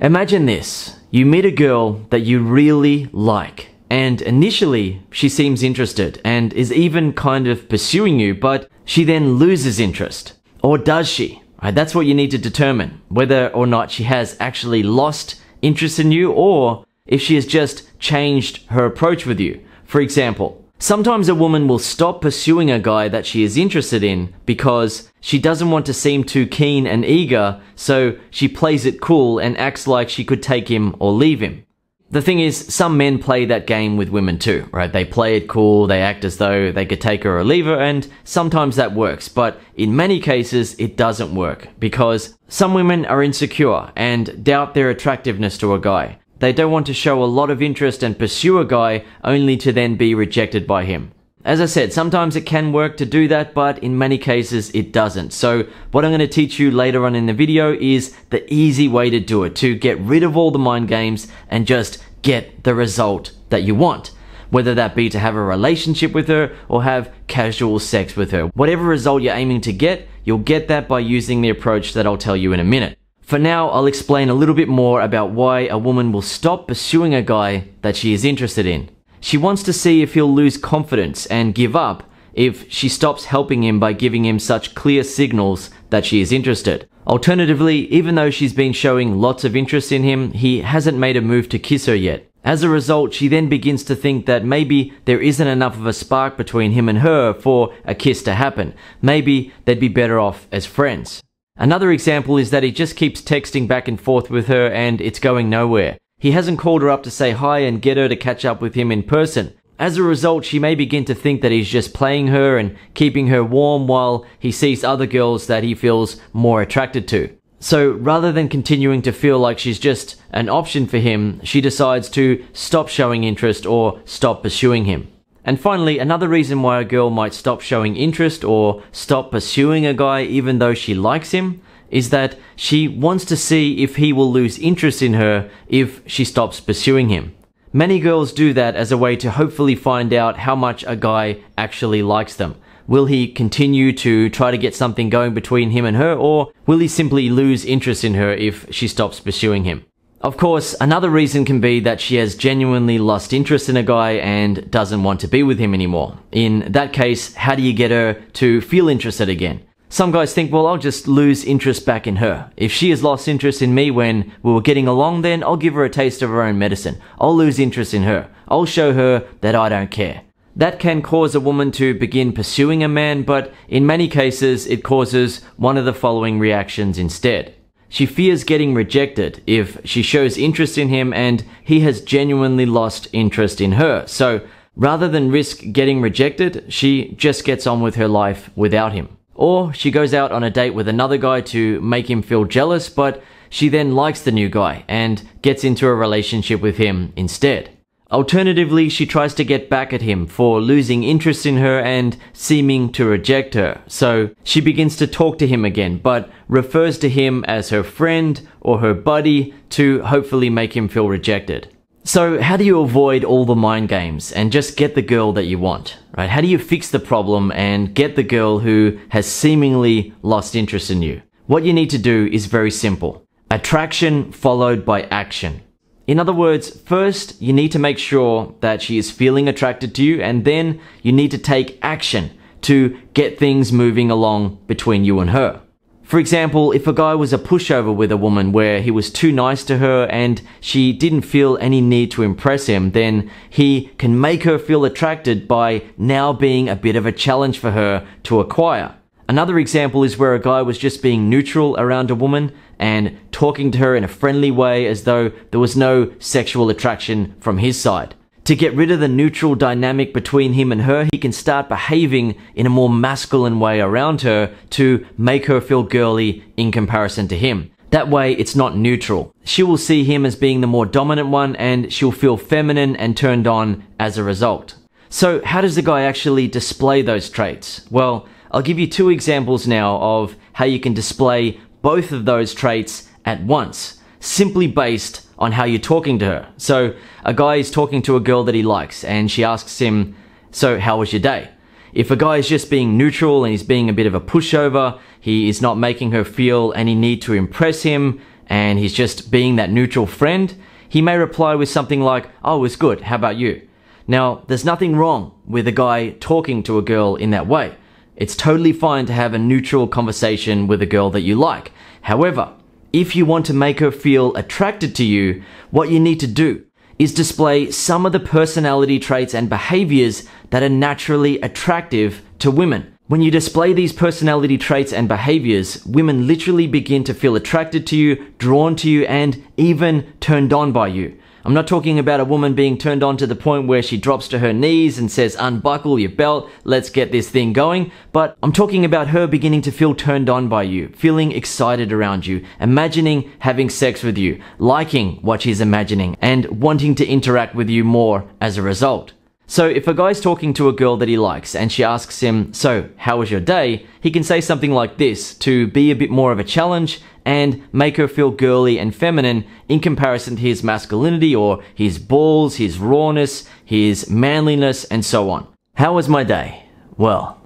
Imagine this. You meet a girl that you really like, and initially she seems interested and is even kind of pursuing you, but she then loses interest. Or does she? Right, that's what you need to determine, whether or not she has actually lost interest in you or if she has just changed her approach with you. For example, sometimes a woman will stop pursuing a guy that she is interested in because she doesn't want to seem too keen and eager, so she plays it cool and acts like she could take him or leave him. The thing is, some men play that game with women too, right? They play it cool, they act as though they could take her or leave her, and sometimes that works, but in many cases, it doesn't work because some women are insecure and doubt their attractiveness to a guy. They don't want to show a lot of interest and pursue a guy only to then be rejected by him. As I said, sometimes it can work to do that, but in many cases it doesn't. So what I'm going to teach you later on in the video is the easy way to do it, to get rid of all the mind games and just get the result that you want. Whether that be to have a relationship with her or have casual sex with her. Whatever result you're aiming to get, you'll get that by using the approach that I'll tell you in a minute. For now, I'll explain a little bit more about why a woman will stop pursuing a guy that she is interested in. She wants to see if he'll lose confidence and give up if she stops helping him by giving him such clear signals that she is interested. Alternatively, even though she's been showing lots of interest in him, he hasn't made a move to kiss her yet. As a result, she then begins to think that maybe there isn't enough of a spark between him and her for a kiss to happen. Maybe they'd be better off as friends. Another example is that he just keeps texting back and forth with her and it's going nowhere. He hasn't called her up to say hi and get her to catch up with him in person. As a result, she may begin to think that he's just playing her and keeping her warm while he sees other girls that he feels more attracted to. So rather than continuing to feel like she's just an option for him, she decides to stop showing interest or stop pursuing him. And finally, another reason why a girl might stop showing interest or stop pursuing a guy even though she likes him is that she wants to see if he will lose interest in her if she stops pursuing him. Many girls do that as a way to hopefully find out how much a guy actually likes them. Will he continue to try to get something going between him and her, or will he simply lose interest in her if she stops pursuing him? Of course, another reason can be that she has genuinely lost interest in a guy and doesn't want to be with him anymore. In that case, how do you get her to feel interested again? Some guys think, well, I'll just lose interest back in her. If she has lost interest in me when we were getting along, then I'll give her a taste of her own medicine. I'll lose interest in her. I'll show her that I don't care. That can cause a woman to begin pursuing a man, but in many cases, it causes one of the following reactions instead. She fears getting rejected if she shows interest in him and he has genuinely lost interest in her. So rather than risk getting rejected, she just gets on with her life without him. Or she goes out on a date with another guy to make him feel jealous, but she then likes the new guy and gets into a relationship with him instead. Alternatively, she tries to get back at him for losing interest in her and seeming to reject her. So she begins to talk to him again, but refers to him as her friend or her buddy to hopefully make him feel rejected. So how do you avoid all the mind games and just get the girl that you want, right? How do you fix the problem and get the girl who has seemingly lost interest in you? What you need to do is very simple. Attraction followed by action. In other words, first, you need to make sure that she is feeling attracted to you, and then you need to take action to get things moving along between you and her. For example, if a guy was a pushover with a woman where he was too nice to her and she didn't feel any need to impress him, then he can make her feel attracted by now being a bit of a challenge for her to acquire. Another example is where a guy was just being neutral around a woman and talking to her in a friendly way as though there was no sexual attraction from his side. To get rid of the neutral dynamic between him and her, he can start behaving in a more masculine way around her to make her feel girly in comparison to him. That way, it's not neutral. She will see him as being the more dominant one and she'll feel feminine and turned on as a result. So how does the guy actually display those traits? Well, I'll give you two examples now of how you can display both of those traits at once, simply based on how you're talking to her. So a guy is talking to a girl that he likes and she asks him, "So how was your day?" If a guy is just being neutral and he's being a bit of a pushover, he is not making her feel any need to impress him, and he's just being that neutral friend, he may reply with something like, "Oh, it's good, how about you?" Now, there's nothing wrong with a guy talking to a girl in that way. It's totally fine to have a neutral conversation with a girl that you like. However, if you want to make her feel attracted to you, what you need to do is display some of the personality traits and behaviors that are naturally attractive to women. When you display these personality traits and behaviors, women literally begin to feel attracted to you, drawn to you, and even turned on by you. I'm not talking about a woman being turned on to the point where she drops to her knees and says, "Unbuckle your belt, let's get this thing going." But I'm talking about her beginning to feel turned on by you, feeling excited around you, imagining having sex with you, liking what she's imagining, and wanting to interact with you more as a result. So if a guy's talking to a girl that he likes and she asks him, "So, how was your day?" he can say something like this to be a bit more of a challenge and make her feel girly and feminine in comparison to his masculinity or his balls, his rawness, his manliness, and so on. "How was my day? Well,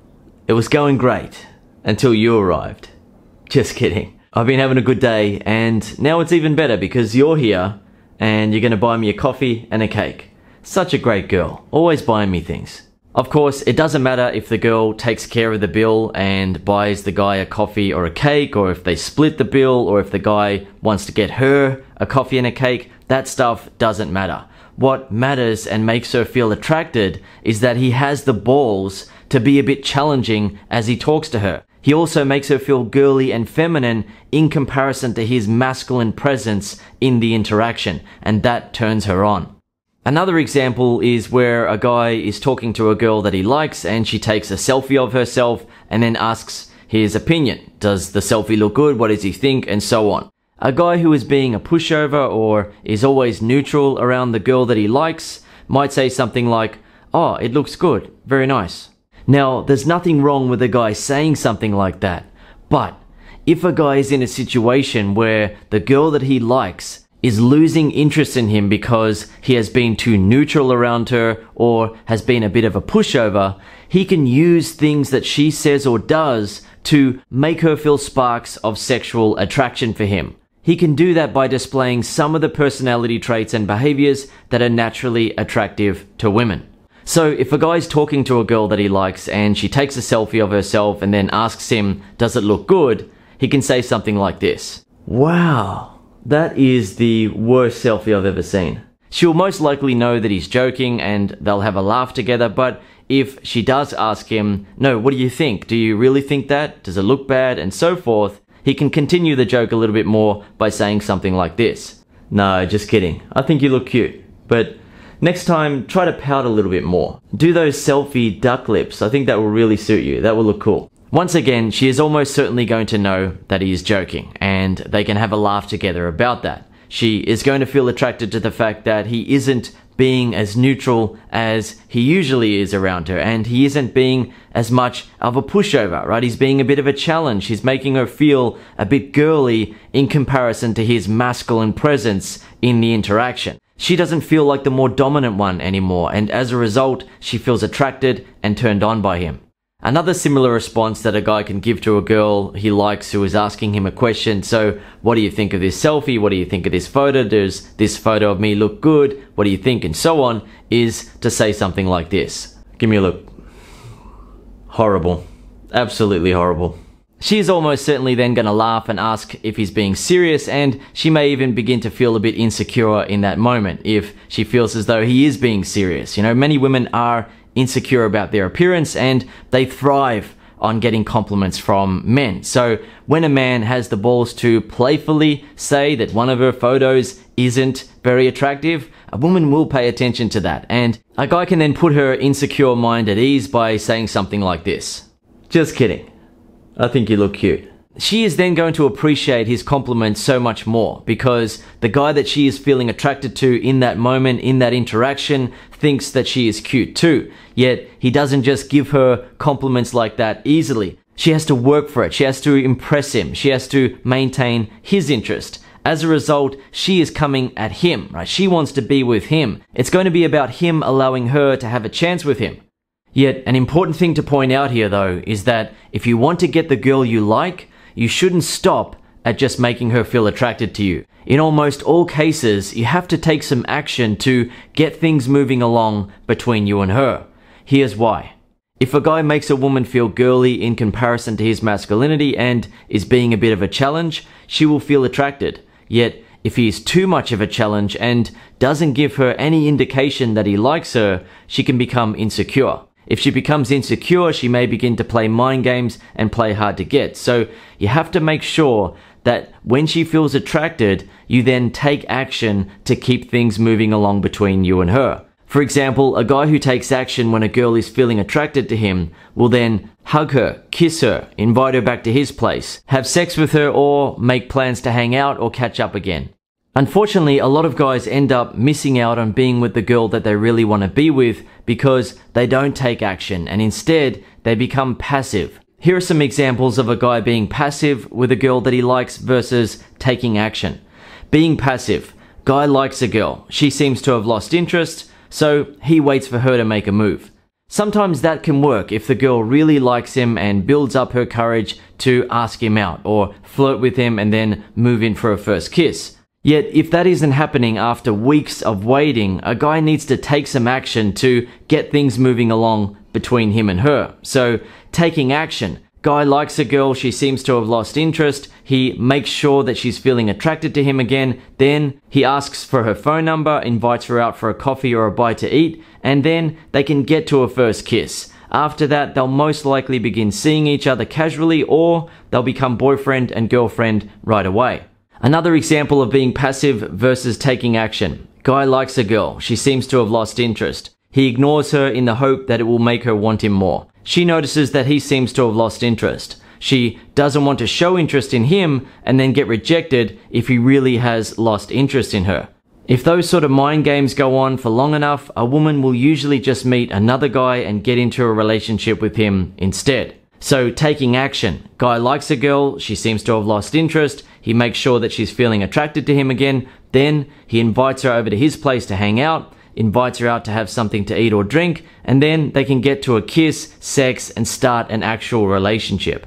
it was going great until you arrived. Just kidding. I've been having a good day and now it's even better because you're here and you're going to buy me a coffee and a cake. Such a great girl, always buying me things." Of course, it doesn't matter if the girl takes care of the bill and buys the guy a coffee or a cake, or if they split the bill, or if the guy wants to get her a coffee and a cake. That stuff doesn't matter. What matters and makes her feel attracted is that he has the balls to be a bit challenging as he talks to her. He also makes her feel girly and feminine in comparison to his masculine presence in the interaction, and that turns her on. Another example is where a guy is talking to a girl that he likes and she takes a selfie of herself and then asks his opinion. Does the selfie look good? What does he think? And so on. A guy who is being a pushover or is always neutral around the girl that he likes might say something like, "Oh, it looks good. Very nice." Now, there's nothing wrong with a guy saying something like that. But if a guy is in a situation where the girl that he likes is losing interest in him because he has been too neutral around her or has been a bit of a pushover, he can use things that she says or does to make her feel sparks of sexual attraction for him. He can do that by displaying some of the personality traits and behaviors that are naturally attractive to women. So if a guy's talking to a girl that he likes and she takes a selfie of herself and then asks him, "Does it look good?" he can say something like this. "Wow. That is the worst selfie I've ever seen." She'll most likely know that he's joking and they'll have a laugh together, but if she does ask him, "No, what do you think? Do you really think that? Does it look bad?" and so forth, he can continue the joke a little bit more by saying something like this. "No, just kidding. I think you look cute, but next time try to pout a little bit more. Do those selfie duck lips. I think that will really suit you. That will look cool." Once again, she is almost certainly going to know that he is joking, and they can have a laugh together about that. She is going to feel attracted to the fact that he isn't being as neutral as he usually is around her, and he isn't being as much of a pushover, right? He's being a bit of a challenge. He's making her feel a bit girly in comparison to his masculine presence in the interaction. She doesn't feel like the more dominant one anymore, and as a result, she feels attracted and turned on by him. Another similar response that a guy can give to a girl he likes who is asking him a question. "So, what do you think of this selfie? What do you think of this photo? Does this photo of me look good? What do you think?" and so on, is to say something like this. "Give me a look. Horrible. Absolutely horrible." She is almost certainly then going to laugh and ask if he's being serious, and she may even begin to feel a bit insecure in that moment if she feels as though he is being serious. You know, many women are insecure about their appearance and they thrive on getting compliments from men. So when a man has the balls to playfully say that one of her photos isn't very attractive, a woman will pay attention to that. And a guy can then put her insecure mind at ease by saying something like this. "Just kidding. I think you look cute." She is then going to appreciate his compliments so much more because the guy that she is feeling attracted to in that moment, in that interaction, thinks that she is cute too. Yet he doesn't just give her compliments like that easily. She has to work for it. She has to impress him. She has to maintain his interest. As a result, she is coming at him, right? She wants to be with him. It's going to be about him allowing her to have a chance with him. Yet an important thing to point out here though is that if you want to get the girl you like, you shouldn't stop at just making her feel attracted to you. In almost all cases, you have to take some action to get things moving along between you and her. Here's why. If a guy makes a woman feel girly in comparison to his masculinity and is being a bit of a challenge, she will feel attracted. Yet, if he is too much of a challenge and doesn't give her any indication that he likes her, she can become insecure. If she becomes insecure, she may begin to play mind games and play hard to get. So you have to make sure that when she feels attracted, you then take action to keep things moving along between you and her. For example, a guy who takes action when a girl is feeling attracted to him will then hug her, kiss her, invite her back to his place, have sex with her, or make plans to hang out or catch up again. Unfortunately, a lot of guys end up missing out on being with the girl that they really want to be with because they don't take action and instead they become passive. Here are some examples of a guy being passive with a girl that he likes versus taking action. Being passive. Guy likes a girl. She seems to have lost interest. So he waits for her to make a move. Sometimes that can work if the girl really likes him and builds up her courage to ask him out or flirt with him and then move in for a first kiss. Yet if that isn't happening after weeks of waiting, a guy needs to take some action to get things moving along between him and her. So taking action. Guy likes a girl, she seems to have lost interest, he makes sure that she's feeling attracted to him again, then he asks for her phone number, invites her out for a coffee or a bite to eat, and then they can get to a first kiss. After that, they'll most likely begin seeing each other casually or they'll become boyfriend and girlfriend right away. Another example of being passive versus taking action. Guy likes a girl, she seems to have lost interest. He ignores her in the hope that it will make her want him more. She notices that he seems to have lost interest. She doesn't want to show interest in him and then get rejected if he really has lost interest in her. If those sort of mind games go on for long enough, a woman will usually just meet another guy and get into a relationship with him instead. So taking action. Guy likes a girl, she seems to have lost interest, he makes sure that she's feeling attracted to him again, then he invites her over to his place to hang out, invites her out to have something to eat or drink, and then they can get to a kiss, sex, and start an actual relationship.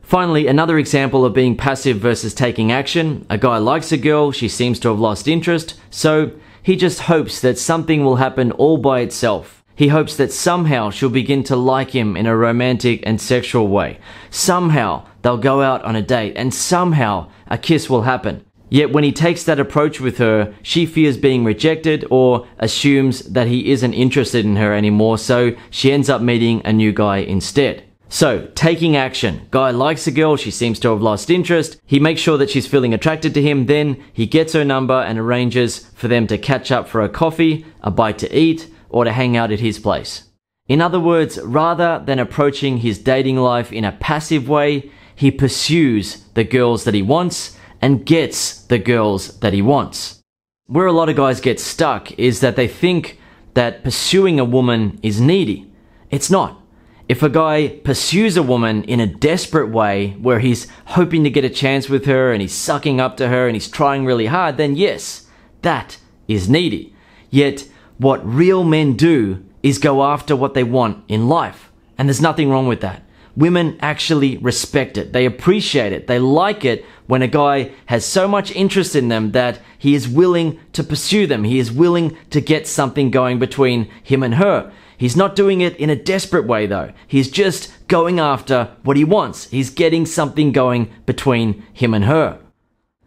Finally, another example of being passive versus taking action. A guy likes a girl, she seems to have lost interest, so he just hopes that something will happen all by itself. He hopes that somehow she'll begin to like him in a romantic and sexual way. Somehow they'll go out on a date, and somehow a kiss will happen. Yet when he takes that approach with her, she fears being rejected or assumes that he isn't interested in her anymore, so she ends up meeting a new guy instead. So, taking action. Guy likes a girl, she seems to have lost interest, he makes sure that she's feeling attracted to him, then he gets her number and arranges for them to catch up for a coffee, a bite to eat, or to hang out at his place. In other words, rather than approaching his dating life in a passive way, he pursues the girls that he wants, and gets the girls that he wants. Where a lot of guys get stuck is that they think that pursuing a woman is needy. It's not. If a guy pursues a woman in a desperate way where he's hoping to get a chance with her and he's sucking up to her and he's trying really hard, then yes, that is needy. Yet what real men do is go after what they want in life. And there's nothing wrong with that. Women actually respect it. They appreciate it. They like it when a guy has so much interest in them that he is willing to pursue them. He is willing to get something going between him and her. He's not doing it in a desperate way though. He's just going after what he wants. He's getting something going between him and her.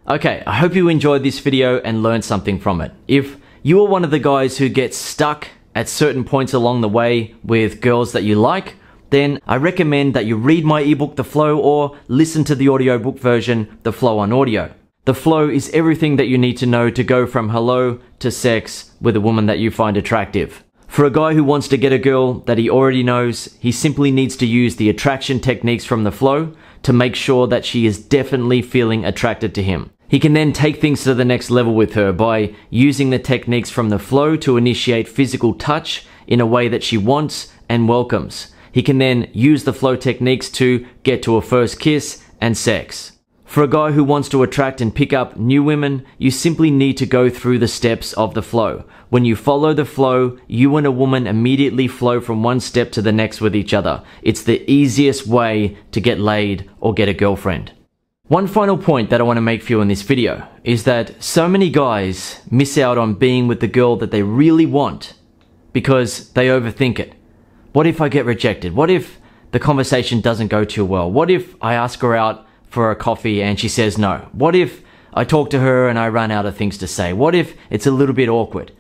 Okay, I hope you enjoyed this video and learned something from it. If you are one of the guys who gets stuck at certain points along the way with girls that you like, then I recommend that you read my ebook, The Flow, or listen to the audiobook version, The Flow on Audio. The Flow is everything that you need to know to go from hello to sex with a woman that you find attractive. For a guy who wants to get a girl that he already knows, he simply needs to use the attraction techniques from The Flow to make sure that she is definitely feeling attracted to him. He can then take things to the next level with her by using the techniques from The Flow to initiate physical touch in a way that she wants and welcomes. He can then use the flow techniques to get to a first kiss and sex. For a guy who wants to attract and pick up new women, you simply need to go through the steps of the flow. When you follow the flow, you and a woman immediately flow from one step to the next with each other. It's the easiest way to get laid or get a girlfriend. One final point that I want to make for you in this video is that so many guys miss out on being with the girl that they really want because they overthink it. What if I get rejected? What if the conversation doesn't go too well? What if I ask her out for a coffee and she says no? What if I talk to her and I run out of things to say? What if it's a little bit awkward?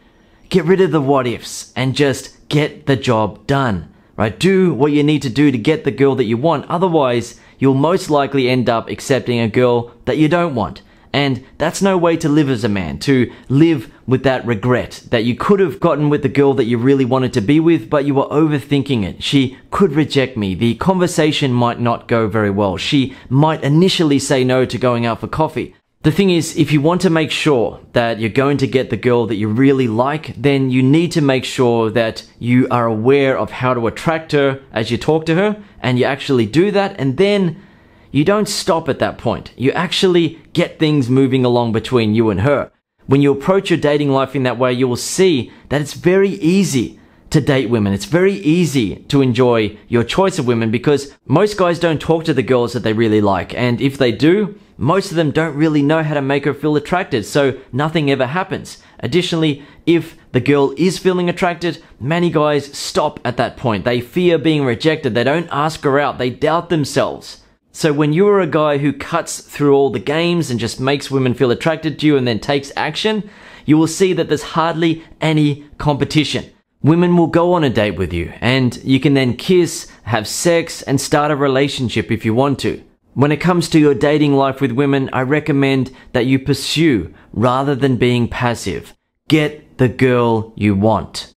Get rid of the what ifs and just get the job done, right? Do what you need to do to get the girl that you want. Otherwise, you'll most likely end up accepting a girl that you don't want. And that's no way to live as a man, to live with that regret that you could have gotten with the girl that you really wanted to be with, but you were overthinking it. She could reject me. The conversation might not go very well. She might initially say no to going out for coffee. The thing is, if you want to make sure that you're going to get the girl that you really like, then you need to make sure that you are aware of how to attract her as you talk to her, and you actually do that, and then you don't stop at that point. You actually get things moving along between you and her. When you approach your dating life in that way, you will see that it's very easy to date women. It's very easy to enjoy your choice of women because most guys don't talk to the girls that they really like, and if they do, most of them don't really know how to make her feel attracted, so nothing ever happens. Additionally, if the girl is feeling attracted, many guys stop at that point. They fear being rejected. They don't ask her out. They doubt themselves. So when you are a guy who cuts through all the games and just makes women feel attracted to you and then takes action, you will see that there's hardly any competition. Women will go on a date with you, and you can then kiss, have sex, and start a relationship if you want to. When it comes to your dating life with women, I recommend that you pursue rather than being passive. Get the girl you want.